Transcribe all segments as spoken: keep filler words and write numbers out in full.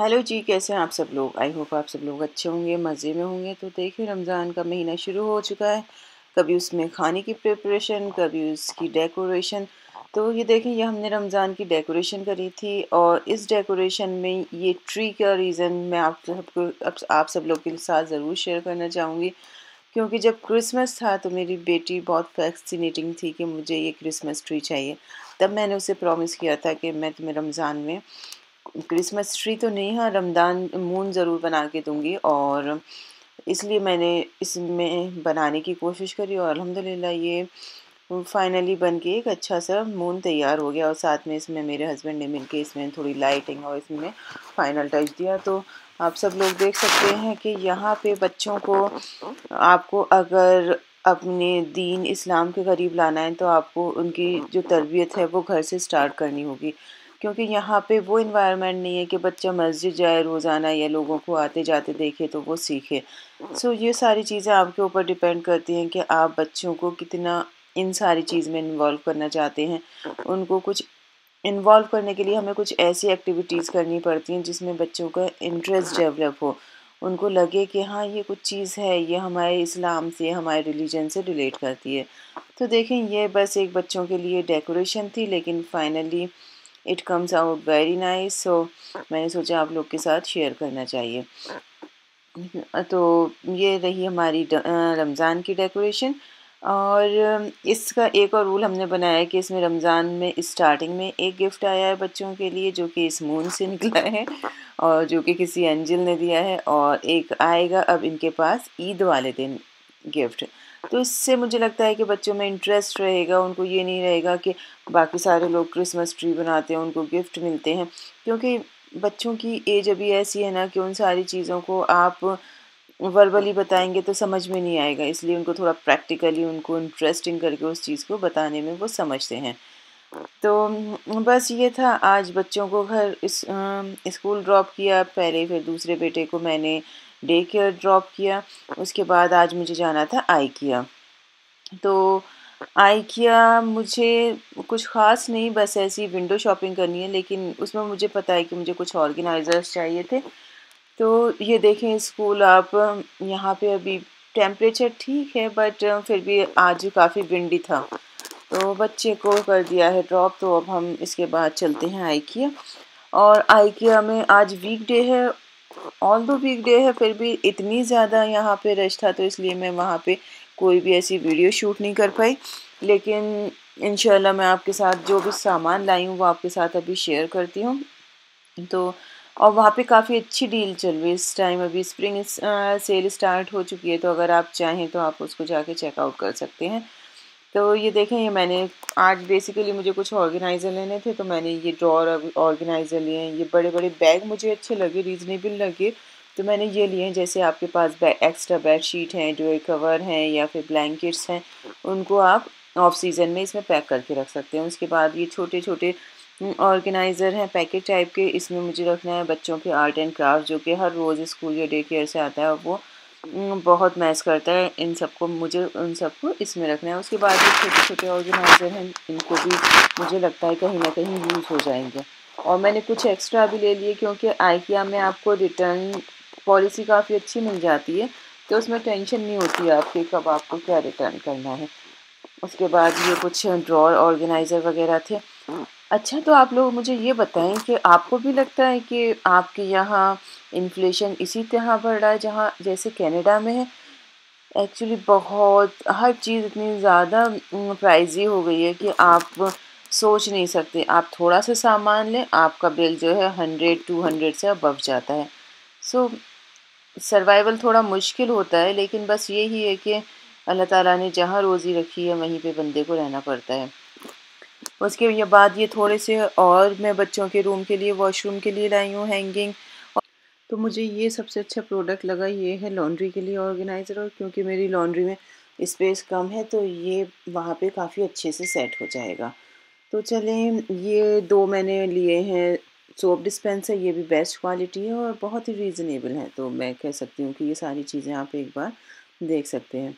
Hello जी, कैसे हैं आप सब लोग। आई होप आप सब लोग अच्छे होंगे, मज़े में होंगे। तो देखिए, रमज़ान का महीना शुरू हो चुका है। कभी उसमें खाने की प्रिपरेशन, कभी उसकी डेकोरेशन। तो ये देखिए, ये हमने रमज़ान की डेकोरेशन करी थी और इस डेकोरेशन में ये ट्री का रीज़न मैं आप सबको आप सब लोग के साथ ज़रूर शेयर करना चाहूँगी, क्योंकि जब क्रिसमस था तो मेरी बेटी बहुत फैक्सीनेटिंग थी कि मुझे ये क्रिसमस ट्री चाहिए। तब मैंने उसे प्रॉमिस किया था कि मैं तुम्हें रमज़ान में क्रिसमस ट्री तो नहीं, हाँ, रमज़ान मून ज़रूर बना के दूँगी। और इसलिए मैंने इसमें बनाने की कोशिश करी और अल्हम्दुलिल्लाह ये फाइनली बन के एक अच्छा सा मून तैयार हो गया। और साथ में इसमें मेरे हस्बैंड ने मिल के इसमें थोड़ी लाइटिंग और इसमें फाइनल टच दिया। तो आप सब लोग देख सकते हैं कि यहाँ पे बच्चों को, आपको अगर अपने दीन इस्लाम के करीब लाना है तो आपको उनकी जो तरबियत है वो घर से स्टार्ट करनी होगी, क्योंकि यहाँ पे वो इन्वायरमेंट नहीं है कि बच्चा मस्जिद जाए रोज़ाना या लोगों को आते जाते देखे तो वो सीखे। सो ये सारी चीज़ें आपके ऊपर डिपेंड करती हैं कि आप बच्चों को कितना इन सारी चीज़ में इन्वॉल्व करना चाहते हैं। उनको कुछ इन्वॉल्व करने के लिए हमें कुछ ऐसी एक्टिविटीज़ करनी पड़ती हैं जिसमें बच्चों का इंटरेस्ट डेवलप हो, उनको लगे कि हाँ ये कुछ चीज़ है, ये हमारे इस्लाम से, हमारे रिलीजन से रिलेट करती है। तो देखें, ये बस एक बच्चों के लिए डेकोरेशन थी, लेकिन finally it comes out very nice. So मैंने सोचा आप लोग के साथ शेयर करना चाहिए। तो ये रही हमारी रमज़ान की डेकोरेशन। और इसका एक और रूल हमने बनाया है कि इसमें रमज़ान में स्टार्टिंग में एक गिफ्ट आया है बच्चों के लिए, जो कि इस मून से निकला है और जो कि किसी एंजल ने दिया है, और एक आएगा अब इनके पास ईद वाले दिन गिफ्ट। तो इससे मुझे लगता है कि बच्चों में इंटरेस्ट रहेगा। उनको ये नहीं रहेगा कि बाकी सारे लोग क्रिसमस ट्री बनाते हैं, उनको गिफ्ट मिलते हैं, क्योंकि बच्चों की एज अभी ऐसी है ना कि उन सारी चीज़ों को आप वर्बली बताएंगे तो समझ में नहीं आएगा। इसलिए उनको थोड़ा प्रैक्टिकली, उनको इंटरेस्टिंग करके उस चीज़ को बताने में वो समझते हैं। तो बस ये था, आज बच्चों को घर इस, स्कूल ड्रॉप किया पहले, फिर दूसरे बेटे को मैंने डे केयर ड्रॉप किया, उसके बाद आज मुझे जाना था आइकिया। तो आइकिया मुझे कुछ ख़ास नहीं, बस ऐसी विंडो शॉपिंग करनी है, लेकिन उसमें मुझे पता है कि मुझे कुछ ऑर्गेनाइज़र्स चाहिए थे। तो ये देखें स्कूल, आप यहाँ पे अभी टेम्परेचर ठीक है बट फिर भी आज काफ़ी विंडी था, तो बच्चे को कर दिया है ड्रॉप। तो अब हम इसके बाद चलते हैं आइकिया। और आइकिया में आज वीक डे है, ऑल दो वीक डे है फिर भी इतनी ज़्यादा यहाँ पे रश था, तो इसलिए मैं वहाँ पे कोई भी ऐसी वीडियो शूट नहीं कर पाई। लेकिन इंशाल्लाह मैं आपके साथ जो भी सामान लाई हूँ वो आपके साथ अभी शेयर करती हूँ। तो और वहाँ पे काफ़ी अच्छी डील चल रही है इस टाइम, अभी स्प्रिंग सेल स्टार्ट हो चुकी है, तो अगर आप चाहें तो आप उसको जाके चेकआउट कर सकते हैं। तो ये देखें, ये मैंने आज बेसिकली मुझे कुछ ऑर्गेनाइज़र लेने थे, तो मैंने ये ड्रॉअर ऑर्गेनाइज़र लिए हैं। ये बड़े बड़े बैग मुझे अच्छे लगे, रीज़नेबल लगे, तो मैंने ये लिए हैं। जैसे आपके पास एक्स्ट्रा बेड शीट हैं, ड्रॉअर कवर हैं या फिर ब्लैंकेट्स हैं, उनको आप ऑफ सीज़न में इसमें पैक करके रख सकते हैं। उसके बाद ये छोटे छोटे ऑर्गेनाइज़र हैं पैकेट टाइप के, इसमें मुझे रखना है बच्चों के आर्ट एंड क्राफ्ट, जो कि हर रोज़ स्कूल या डे केयर से आता है और वो बहुत मैच करता है इन सबको, मुझे उन सबको इसमें रखना है। उसके बाद ये छोटे छोटे ऑर्गेनाइज़र हैं, इनको भी मुझे लगता है कहीं ना कहीं यूज़ हो जाएंगे। और मैंने कुछ एक्स्ट्रा भी ले लिए, क्योंकि आइकिया में आपको रिटर्न पॉलिसी काफ़ी अच्छी मिल जाती है, तो उसमें टेंशन नहीं होती आपकी कब आपको क्या रिटर्न करना है। उसके बाद ये कुछ ड्रॉअर ऑर्गेनाइज़र वगैरह थे। अच्छा, तो आप लोग मुझे ये बताएं कि आपको भी लगता है कि आपके यहाँ इन्फ्लेशन इसी तरह बढ़ रहा है जहाँ जैसे कनाडा में है। एक्चुअली बहुत हर चीज़ इतनी ज़्यादा प्राइजी हो गई है कि आप सोच नहीं सकते। आप थोड़ा सा सामान लें, आपका बिल जो है हंड्रेड टू हंड्रेड से अबव जाता है। सो सर्वाइवल थोड़ा मुश्किल होता है, लेकिन बस यही है कि अल्लाह ताला ने जहाँ रोज़ी रखी है वहीं पे बंदे को रहना पड़ता है। उसके ये बाद ये थोड़े से और मैं बच्चों के रूम के लिए, वॉशरूम के लिए लाई हूँ हैंगिंग। तो मुझे ये सबसे अच्छा प्रोडक्ट लगा, ये है लॉन्ड्री के लिए ऑर्गेनाइज़र, और क्योंकि मेरी लॉन्ड्री में स्पेस कम है तो ये वहाँ पे काफ़ी अच्छे से सेट हो जाएगा। तो चलें, ये दो मैंने लिए हैं सोप डिस्पेंसर, ये भी बेस्ट क्वालिटी है और बहुत ही रीज़नेबल है। तो मैं कह सकती हूँ कि ये सारी चीज़ें आप एक बार देख सकते हैं।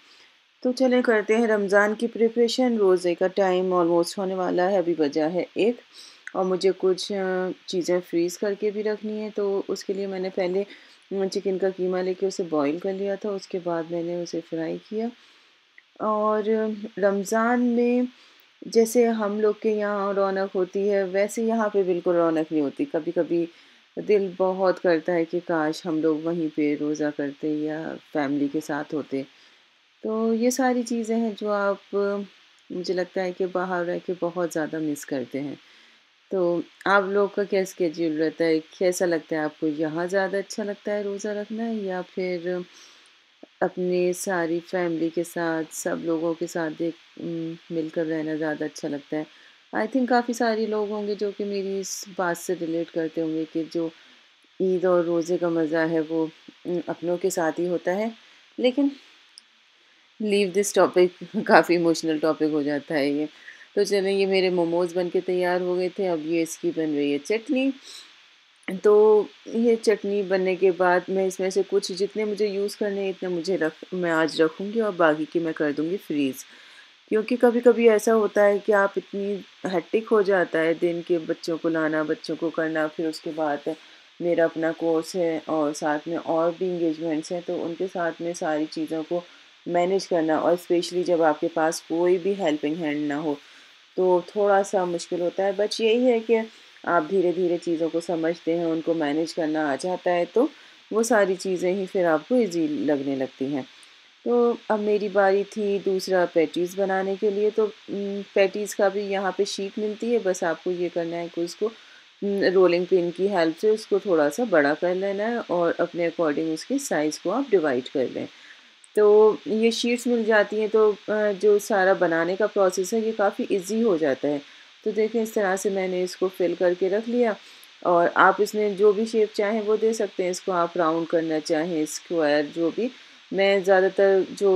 तो चलें करते हैं रमज़ान की प्रिपरेशन। रोज़े का टाइम ऑलमोस्ट होने वाला है, अभी बजा है एक, और मुझे कुछ चीज़ें फ्रीज़ करके भी रखनी है। तो उसके लिए मैंने पहले चिकन का कीमा लेके उसे बॉईल कर लिया था, उसके बाद मैंने उसे फ्राई किया। और रमज़ान में जैसे हम लोग के यहाँ रौनक होती है, वैसे यहाँ पे बिल्कुल रौनक नहीं होती। कभी कभी दिल बहुत करता है कि काश हम लोग वहीं पे रोज़ा करते या फैमिली के साथ होते। तो ये सारी चीज़ें हैं जो आप, मुझे लगता है कि बाहर रह के बहुत ज़्यादा मिस करते हैं। तो आप लोग का क्या स्केड्यूल रहता है, कैसा लगता है आपको? यहाँ ज़्यादा अच्छा लगता है रोज़ा रखना या फिर अपने सारी फैमिली के साथ, सब लोगों के साथ देख मिलकर रहना ज़्यादा अच्छा लगता है? आई थिंक काफ़ी सारे लोग होंगे जो कि मेरी इस बात से रिलेट करते होंगे कि जो ईद और रोज़े का मज़ा है वो अपनों के साथ ही होता है। लेकिन लीव दिस टॉपिक, काफ़ी इमोशनल टॉपिक हो जाता है ये। तो चलें, ये मेरे मोमोज़ बनके तैयार हो गए थे। अब ये इसकी बन रही है चटनी। तो ये चटनी बनने के बाद मैं इसमें से कुछ, जितने मुझे यूज़ करने इतने मुझे रख मैं आज रखूँगी और बाकी की मैं कर दूँगी फ्रीज़। क्योंकि कभी कभी ऐसा होता है कि आप इतनी हेक्टिक हो जाता है दिन के, बच्चों को लाना, बच्चों को करना, फिर उसके बाद मेरा अपना कोर्स है और साथ में और भी इंगेजमेंट्स हैं, तो उनके साथ में सारी चीज़ों को मैनेज करना। और स्पेशली जब आपके पास कोई भी हेल्पिंग हैंड ना हो तो थोड़ा सा मुश्किल होता है। बट यही है कि आप धीरे धीरे चीज़ों को समझते हैं, उनको मैनेज करना आ जाता है, तो वो सारी चीज़ें ही फिर आपको इजी लगने लगती हैं। तो अब मेरी बारी थी दूसरा पैटीज़ बनाने के लिए। तो पैटीज़ का भी यहाँ पे शीट मिलती है, बस आपको ये करना है कि उसको रोलिंग पिन की हेल्प से उसको थोड़ा सा बड़ा कर लेना है और अपने अकॉर्डिंग उसकी साइज़ को आप डिवाइड कर लें। तो ये शीट्स मिल जाती हैं, तो जो सारा बनाने का प्रोसेस है ये काफ़ी इजी हो जाता है। तो देखें, इस तरह से मैंने इसको फिल करके रख लिया और आप इसमें जो भी शेप चाहें वो दे सकते हैं। इसको आप राउंड करना चाहें, स्क्वायर, जो भी। मैं ज़्यादातर जो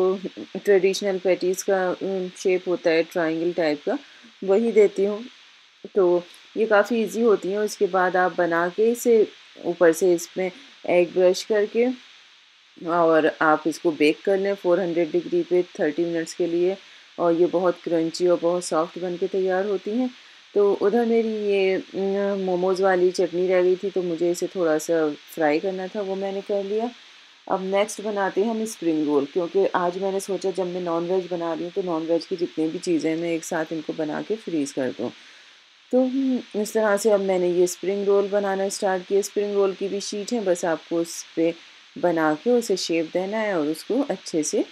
ट्रेडिशनल पैटीज़ का शेप होता है ट्रायंगल टाइप का, वही देती हूँ। तो ये काफ़ी इजी होती हैं। उसके बाद आप बना के इसे ऊपर से इसमें एग ब्रश करके और आप इसको बेक कर लें चार सौ डिग्री पे तीस मिनट्स के लिए। और ये बहुत क्रंची और बहुत सॉफ्ट बनके तैयार होती हैं। तो उधर मेरी ये मोमोज़ वाली चटनी रह गई थी, तो मुझे इसे थोड़ा सा फ्राई करना था, वो मैंने कर लिया। अब नेक्स्ट बनाते हैं हम स्प्रिंग रोल, क्योंकि आज मैंने सोचा जब मैं नॉन वेज बना रही हूँ तो नॉन वेज की जितनी भी चीज़ें मैं एक साथ इनको बना के फ्रीज़ कर दूँ। तो इस तरह से अब मैंने ये स्प्रिंग रोल बनाना स्टार्ट किया। स्प्रिंग रोल की भी शीट है, बस आपको उस पर बना के उसे शेप देना है और उसको अच्छे से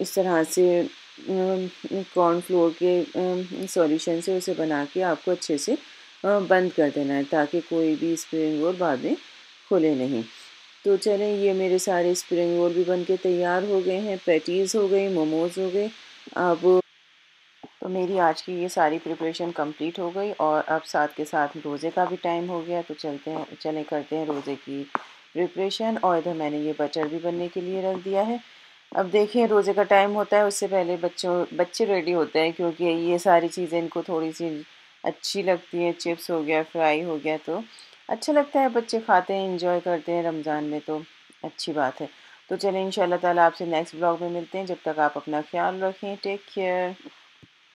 इस तरह से कॉर्नफ्लोर के सॉल्यूशन से उसे बना के आपको अच्छे से बंद कर देना है ताकि कोई भी स्प्रिंग रोल बाद में खुले नहीं। तो चलें, ये मेरे सारे स्प्रिंग रोल भी बनके तैयार हो गए हैं, पैटीज़ हो गई, मोमोज़ हो गए। अब तो मेरी आज की ये सारी प्रिपरेशन कंप्लीट हो गई और अब साथ के साथ रोज़े का भी टाइम हो गया। तो चलते हैं चलें करते हैं रोज़े की प्रिपरेशन। और इधर मैंने ये बटर भी बनने के लिए रख दिया है। अब देखिए, रोज़े का टाइम होता है, उससे पहले बच्चों बच्चे रेडी होते हैं क्योंकि ये सारी चीज़ें इनको थोड़ी सी अच्छी लगती हैं। चिप्स हो गया, फ्राई हो गया, तो अच्छा लगता है, बच्चे खाते हैं, एंजॉय करते हैं रमज़ान में, तो अच्छी बात है। तो चलें, इंशाल्लाह ताला आपसे नेक्स्ट ब्लॉग में मिलते हैं। जब तक आप अपना ख्याल रखें। Take care.